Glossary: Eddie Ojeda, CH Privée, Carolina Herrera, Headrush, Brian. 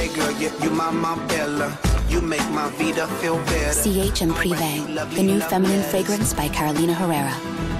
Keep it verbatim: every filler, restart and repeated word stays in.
Hey girl, you, you my, my Bella. You make my Vida feel better. C H and Privée, the new feminine fragrance by Carolina Herrera.